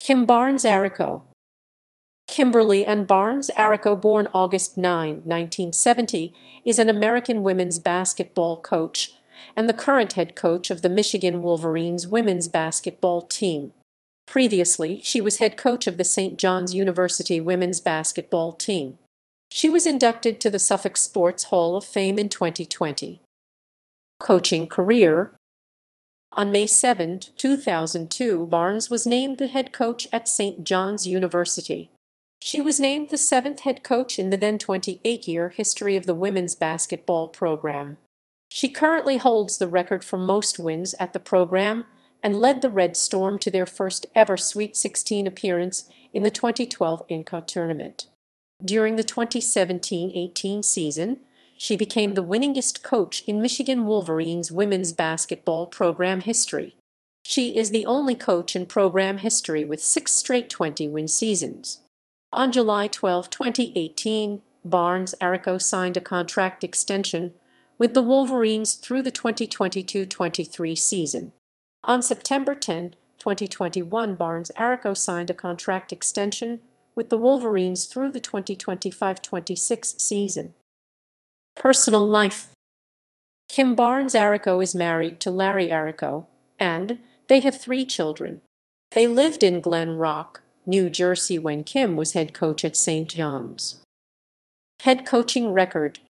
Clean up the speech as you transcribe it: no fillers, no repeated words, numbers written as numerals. Kim Barnes Arico. Kimberly Ann Barnes Arico, born August 9, 1970, is an American women's basketball coach and the current head coach of the Michigan Wolverines women's basketball team. Previously, she was head coach of the St. John's University women's basketball team. She was inducted to the Suffolk Sports Hall of Fame in 2020. Coaching career. On May 7, 2002, Barnes was named the head coach at St. John's University. She was named the 7th head coach in the then 28-year history of the women's basketball program. She currently holds the record for most wins at the program and led the Red Storm to their first-ever Sweet 16 appearance in the 2012 NCAA tournament. During the 2017-18 season, she became the winningest coach in Michigan Wolverines women's basketball program history. She is the only coach in program history with 6 straight 20-win seasons. On July 12, 2018, Barnes Arico signed a contract extension with the Wolverines through the 2022-23 season. On September 10, 2021, Barnes Arico signed a contract extension with the Wolverines through the 2025-26 season. Personal life. Kim Barnes Arico is married to Larry Arico, and they have 3 children. They lived in Glen Rock, New Jersey when Kim was head coach at St. John's. Head coaching record.